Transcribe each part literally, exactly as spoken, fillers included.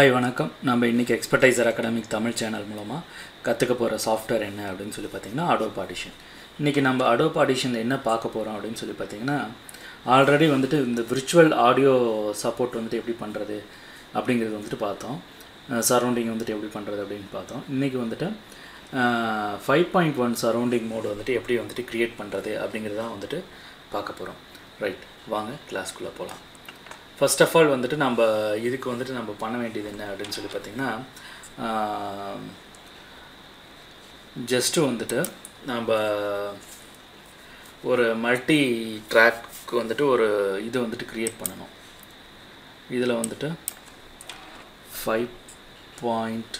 Hi, welcome. Now we have Expertiser Academic Tamil Channel. Kathukapora software enna appdinu solli pathina Adobe Audition. Inniki namba Adobe Audition la enna paaka porom appdinu solli pathina already vandittu indha virtual audio support vandittu eppadi pandrathu appingiradhu vandittu paathom. Surrounding vandittu eppadi pandrathu appdinu paathom. Inniki vandittu five point one surrounding mode vandittu eppadi vandittu create pandrathu appingiradha vandittu paaka porom. Right, vaanga class kulla polam. First of all, we நம்ம இதுக்கு வந்துட்டு நம்ம பண்ண வேண்டியது என்ன அப்படினு சொல்லி பாத்தீங்கன்னா just வந்துட்டு நம்ம ஒரு மல்டி ட்ராக் வந்துட்டு ஒரு இது வந்துட்டு கிரியேட் பண்ணனும். இதுல வந்துட்டு five point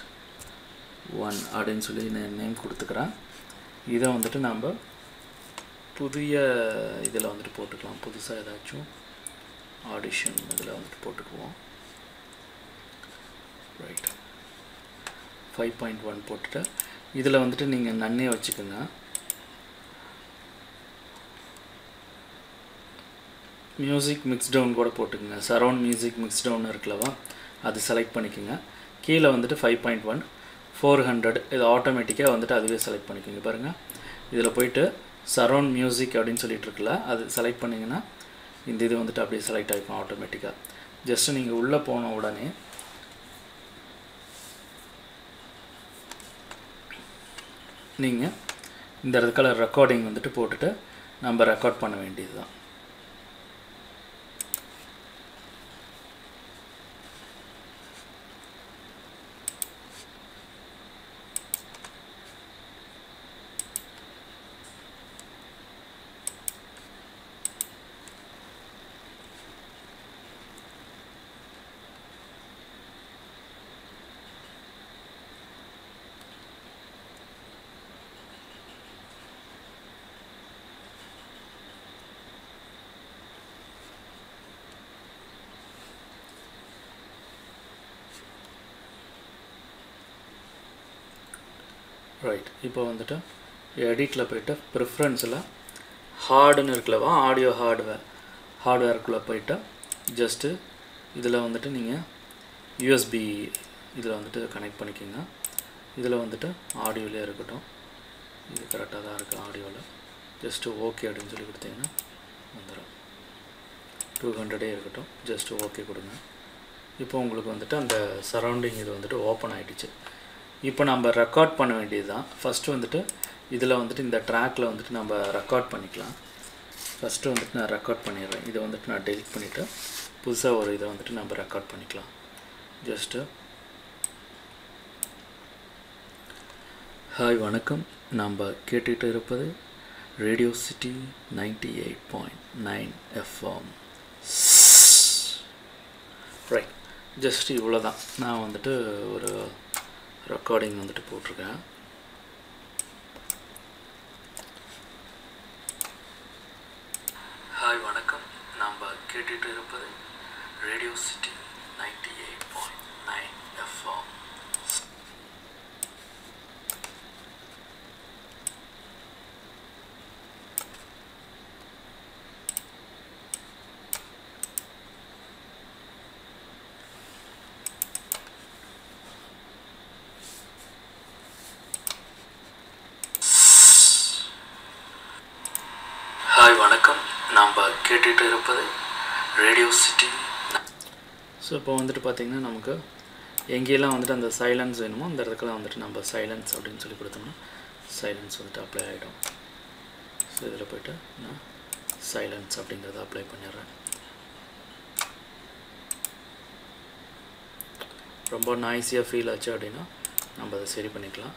one அப்படினு சொல்லி நான் நேம் கொடுத்துக்கறேன். இத வந்துட்டு நம்ம புதிய இதுல வந்துட்டு போட்டுக்கலாம். புதுசா ஏதாச்சும் Audition इधर आंधे पोट को right five point one पोट टा इधर आंधे टे निंगे नन्हे अच्छी करना music mix down कोड पोट करना surround music mix down नर क्लावा आदि select पनी किंगा के ला आंधे टे five point one four hundred इधर automatic आंधे टा आदि वे select पनी किंगे परंगा इधर लोग इटे surround music आदि इंसोलेटर क्ला आदि select पनी किंगा இந்த இது வந்துட்டு அப்படியே செலக்ட் ஆயிடும் ஆட்டோமேட்டிக்கா. ஜஸ்ட் நீங்க உள்ள போன உடனே நீங்க இந்த ரெட் கலர் ரெக்கார்டிங் வந்துட்டு போட்டுட்டு நம்ம ரெக்கார்ட் பண்ண வேண்டியதுதான். Right, இப்போ வந்துட்டு எடிட்ல போய்ட்டு preferenceல hard ன்னு இருக்குலவா ஆடியோ hardware hardware குள்ள போய்ட்டு just இதல வந்துட்டு நீங்க U S B இதல வந்துட்டு கனெக்ட் பண்ணிக்கங்க. இதல வந்துட்டு ஆடியோல இருக்கட்டும். இது கரெக்ட்டா தான் இருக்கு ஆடியோல. just okay அப்படினு சொல்லி கொடுத்தீங்கன்னா வந்துரும். two hundred இருக்கட்டும். just okay கொடுங்க. இப்போ உங்களுக்கு வந்துட்டு அந்த surrounding இது வந்துட்டு ஓபன் ஆயிடுச்சு. இப்போ நம்ம ரெக்கார்ட் பண்ண வேண்டியதுதான். ஃபர்ஸ்ட் வந்துட்டு இதல வந்துட்டு இந்த ட்ராக்ல வந்துட்டு நம்ம ரெக்கார்ட் பண்ணிக்கலாம். ஃபர்ஸ்ட் வந்துட்டு நான் ரெக்கார்ட் பண்ணிறேன். இத வந்துட்டு நான் டெலீட் பண்ணிட்டு புதுசா ஒரு இத வந்துட்டு நம்ம ரெக்கார்ட் பண்ணிக்கலாம். ஜஸ்ட் ஹாய் வணக்கம். நம்ம கேட்டிட்டு இருப்பது radio City ninety-eight point nine F M. Right. Just இவ்வளவுதான். நான் வந்துட்டு ஒரு recording வந்துட்டு போட்டுருக்கேன். ஹாய் வணக்கம். நம்ம கேட்டிட்டு இருப்பது radio City ninety-eight point nine F M. கேட்டிட்டு இருப்பது ரேடியோ சிட்டி. சோ இப்போ வந்துட்டு பாத்தீங்கன்னா நமக்கு எங்கெல்லாம் வந்துட்டு அந்த சைலன்ஸ் வேணுமோ அந்த இடத்துல வந்துட்டு நம்ம சைலன்ஸ் அப்படினு சொல்லி கொடுத்தோம்னா சைலன்ஸ் வந்துட்டு அப்ளை ஆயிடும். சோ இதல போய்ட்டு நான் சைலன்ஸ் அப்படிங்கறத அப்ளை பண்ணிறேன். ரொம்ப நாய்ஸியா ஃபீல் ஆச்சு அப்படினா நம்ம அதை சரி பண்ணிக்கலாம்.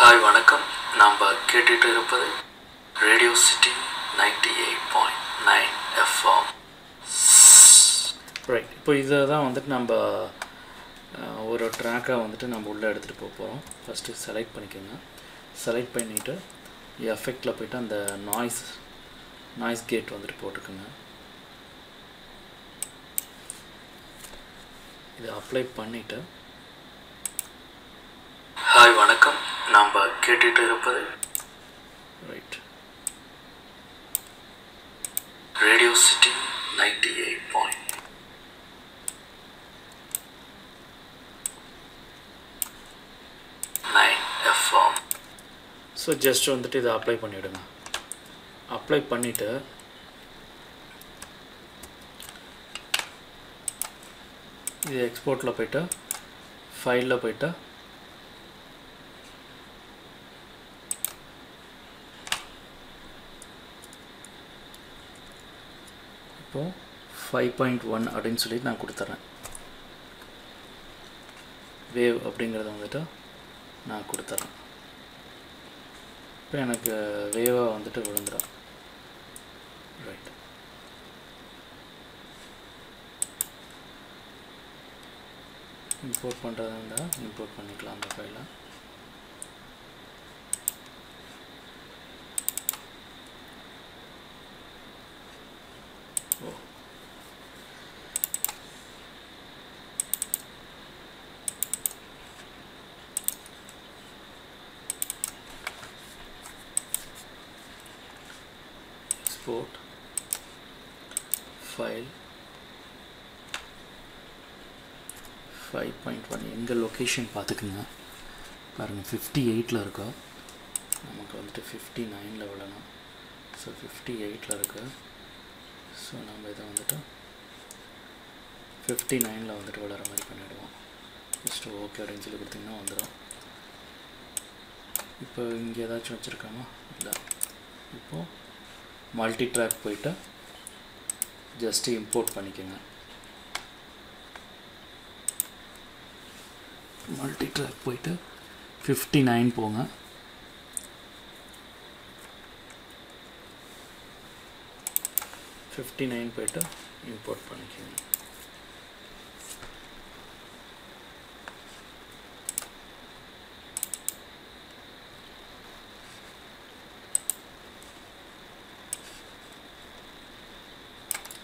ஹாய் வணக்கம். நம்ம கேட்டிட்டு இருப்பது radio City ninety-eight point nine F M. Right, இப்போ இதுதான் வந்துட்டு நம்ம ஒரு ட்ராக்கா வந்துட்டு நம்ம உள்ள எடுத்துட்டு போறோம். ஃபர்ஸ்ட் செலக்ட் பண்ணிக்கங்க. செலக்ட் பண்ணிட்டு எஃபெக்ட்ல போய்ட்டு அந்த நாய்ஸ் நாய்ஸ் கேட் வந்துட்டு போட்டுக்கங்க. இது அப்ளை பண்ணிட்டு ஹாய் வணக்கம். நம்ம கேட்டிட்டு இருப்பது right Radio City ninety-eight point. So just on the apply பண்ணிடுங்க. Apply பண்ணிட்டு இது export ல போய்ட்டு file ல போய்ட்டு இப்போ five point one அப்படினு சொல்லி நான் கொடுத்துறேன். Wave அப்படிங்கறது வந்துட்டு நான் கொடுத்துறேன். எனக்கு வேவா வந்துட்டு விழுந்துடும். ரைட், இம்போர்ட் பண்றதா இருந்தா இம்போர்ட் பண்ணிக்கலாம் அந்த ஃபைலை. Export, file, five point one. எங்கள் location பார்த்துக்குங்க. பாருங்க fifty-eightல இருக்கு. நமக்கு வந்துட்டு fifty-nineல விடணும். So fifty-eightல இருக்கு. So நாம இத வந்துட்டு fifty-nineல வந்துட்டு விடற மாதிரி பண்ணிடுவோம். Just okay அப்படின்னு சொல்லி கொடுத்தீங்கன்னா வந்துரும். இப்போ இங்க ஏதாச்சும் வச்சிருக்காமா? இல்ல. இப்போ multi-track போய்ட்டு just import பண்ணிக்குங்க. multi-track போய்ட்டு fifty-nine போங்க. fifty-nine போய்ட்டு import பண்ணிக்குங்க.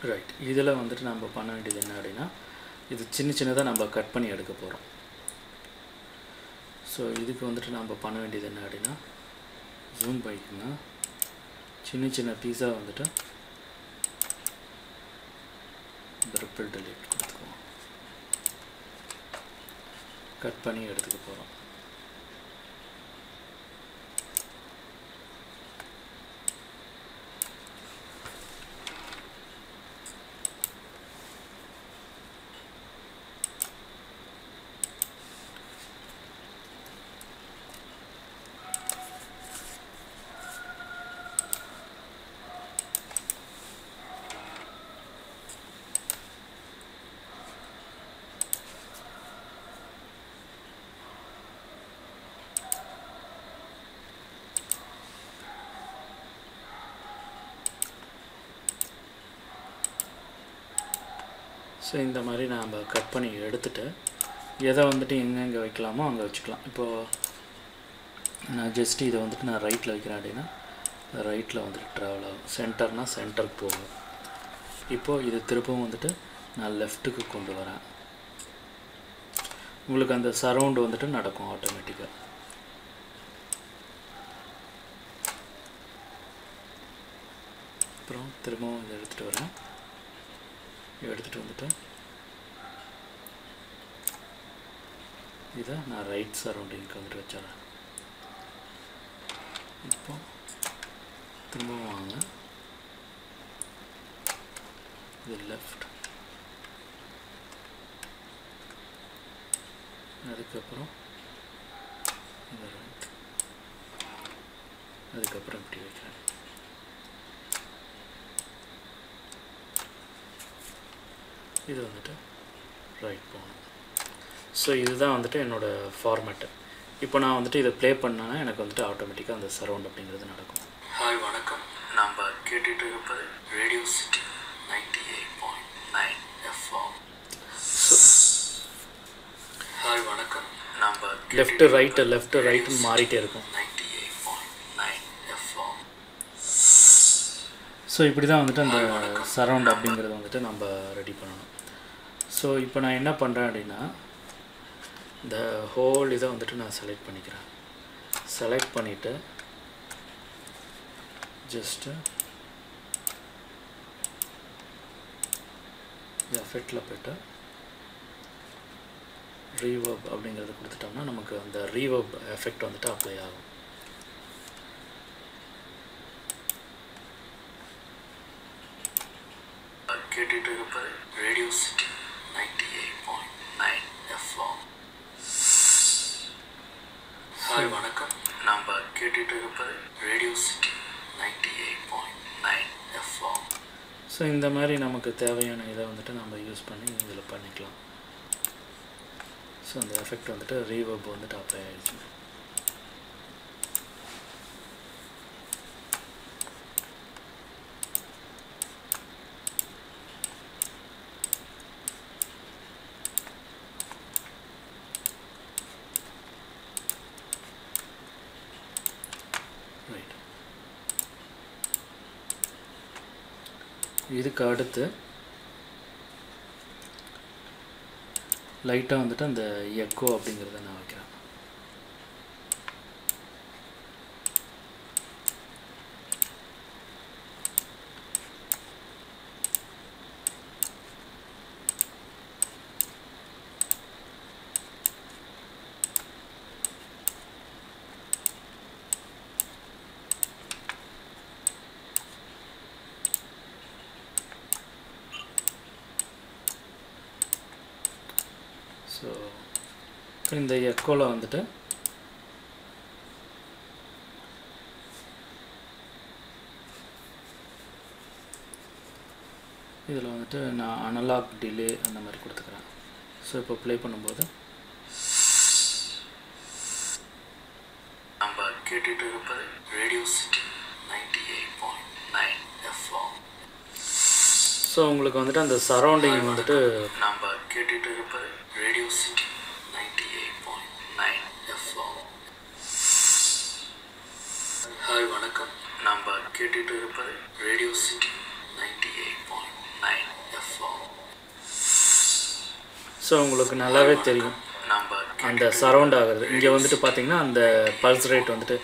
ரைட், இதில் வந்துட்டு நம்ம பண்ண வேண்டியது என்ன அப்படின்னா, இது சின்ன சின்னதாக நம்ம கட் பண்ணி எடுக்க போகிறோம். ஸோ இதுக்கு வந்துட்டு நம்ம பண்ண வேண்டியது என்ன அப்படின்னா, ஜூம் பைக்குன்னா சின்ன சின்ன பீஸாக வந்துட்டு ட்ரிபிள் டெலிட் கொடுத்துக்குவோம். கட் பண்ணி எடுத்துக்க போகிறோம். ஸோ இந்த மாதிரி நாம் கட் பண்ணி எடுத்துகிட்டு எதை வந்துட்டு எங்கெங்கே வைக்கலாமோ அங்கே வச்சுக்கலாம். இப்போது நான் ஜஸ்ட்டு இதை வந்துட்டு நான் ரைட்டில் வைக்கிறேன் அப்படின்னா ரைட்டில் வந்துட்டு ட்ராவல் ஆகும். சென்டர்னால் சென்டருக்கு போகும். இப்போது இது திருப்பவும் வந்துட்டு நான் லெஃப்ட்டுக்கு கொண்டு வரேன். உங்களுக்கு அந்த சரவுண்டு வந்துட்டு நடக்கும் ஆட்டோமேட்டிக்காக. அப்புறம் திரும்பவும் இதை எடுத்துகிட்டு வரேன். எடுத்துகிட்டு வந்துட்டு இதை நான் ரைட் சரௌண்டிங்க்கு வந்துட்டு வச்சிடறேன். இப்போ திரும்பவும் வாங்க, இது லெஃப்ட், அதுக்கப்புறம் இந்த ரைட், அதுக்கப்புறம் இப்படி வைக்கிறேன். இது வந்துட்டு ரைட் போகணும். ஸோ இதுதான் வந்துட்டு என்னோடய ஃபார்மேட்டு. இப்போ நான் வந்துட்டு இதை ப்ளே பண்ணேன்னா எனக்கு வந்துட்டு ஆட்டோமேட்டிக்காக அந்த சரௌண்ட் அப்படிங்கிறது நடக்கும். ஹாய் வணக்கம், நம்ம கேட்டுட்டு இருப்பது radio City ninety eight point nine FM. Hi வணக்கம், நம்ம லெஃப்ட் ரைட்டு லெஃப்ட் ரைட்டுன்னு மாறிட்டே இருக்கும். Ninety eight point nine FM. So இப்படி தான் வந்துட்டு அந்த சரௌண்ட் அப்படிங்கிறது வந்துட்டு நம்ம ரெடி பண்ணணும். ஸோ இப்போ நான் என்ன பண்ணுறேன் அப்படின்னா, இந்த ஹோல் இதை வந்துட்டு நான் செலக்ட் பண்ணிக்கிறேன். செலக்ட் பண்ணிவிட்டு ஜஸ்ட்டு எஃபெக்டில் போய்ட்டு ரீவர்ப் அப்படிங்கிறது கொடுத்துட்டோம்னா நமக்கு அந்த ரீவர்ப் எஃபெக்ட் வந்துட்டு அப்ளை ஆகும். Radio City ninety-eight point nine F M. So in the mari namakku thevayana idha vandu namba use panni idhula pannikalam. So the effect vandu reverb vandu apply aayidhu. இதுக்கு அடுத்து லைட்டா வந்துட்டு அந்த echo அப்படிங்கறத நான் வைக்கிறேன். So in the echo la vandute idhula vandute na analog delay andha mari kudukuren. So ipo play பண்ணும்போது நம்ம கேட்டிட்டு இருப்பது Radio City ninety-eight point nine F M. So உங்களுக்கு வந்துட்டு அந்த சரவுண்டிங் வந்துட்டு நம்ம கேட்டிட்டு இருப்பது Radio City ninety-eight point nine F M. Hi vanakkam, number கேட்டிட்டு இருப்பது Radio City ninety-eight point nine F M. So உங்களுக்கு நல்லாவே தெரியும் நம்ம அந்த சரவுண்ட் ஆகுது. இங்க வந்துட்டு பாத்தீங்கன்னா அந்த பல்ஸ் ரேட் வந்துட்டு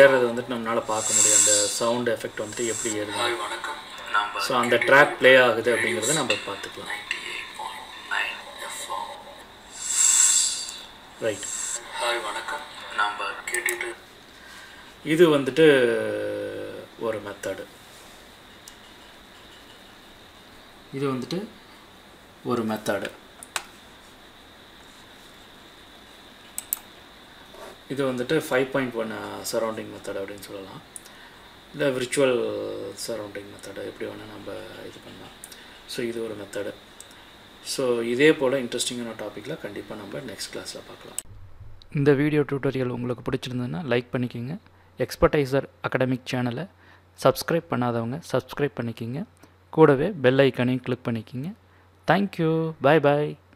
ஏறுது வந்துட்டு நம்மால பார்க்க முடியும். அந்த சவுண்ட் எஃபெக்ட் வந்துட்டு எப்படி ஏறுது. Hi vanakkam, number so அந்த ட்ராக் ப்ளே ஆகுது அப்படிங்கறதை நம்ம பார்த்துக்கலாம். Right. Hi vanakkam, number கேட்டிட்டு இது வந்துட்டு ஒரு மெத்தட். இது வந்துட்டு ஒரு மெத்தட். இது வந்துட்டு five point one surrounding method அப்படினு சொல்லலாம். இந்த virtual சரவுண்டிங் மெத்தட் எப்படி வேணா நம்ம இது பண்ணலாம். சோ இது ஒரு மெத்தட். So இதே போல இன்ட்ரஸ்டிங்கான டாபிக்ல கண்டிப்பா நம்ம நெக்ஸ்ட் கிளாஸ்ல பார்க்கலாம். இந்த வீடியோ டியூட்டோரியல் உங்களுக்கு பிடிச்சிருந்ததுன்னா லைக் பண்ணிக்கங்க. எக்ஸ்பர்டைசர் அகாடமிக் சேனலை சப்ஸ்கிரைப் பண்ணாதவங்க சப்ஸ்கிரைப் பண்ணிக்கங்க. கூடவே பெல் ஐகானையும் கிளிக் பண்ணிக்கங்க. Thank you. Bye bye.